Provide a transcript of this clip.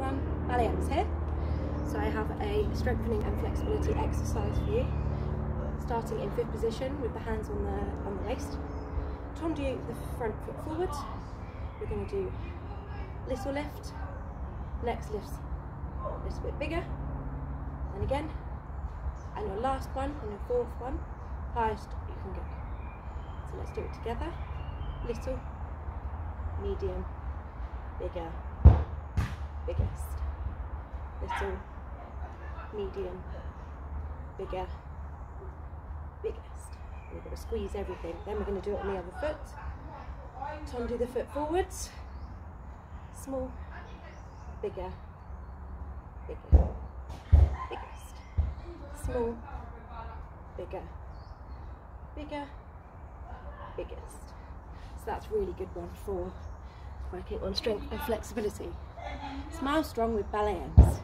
program, Ballet Emz here. So I have a strengthening and flexibility exercise for you, starting in fifth position with the hands on the waist. To undo the front foot forward, we're going to do little lift, legs lifts a little bit bigger, and again, and your last one and your fourth one, highest you can go. So let's do it together, little, medium, bigger, biggest, little, medium, bigger, biggest. We're going to squeeze everything. Then we're going to do it on the other foot. Undo the foot forwards. Small, bigger, bigger, biggest. Small, bigger, bigger, biggest. So that's a really good one for working on strength and flexibility. Smile strong with Ballet Emz.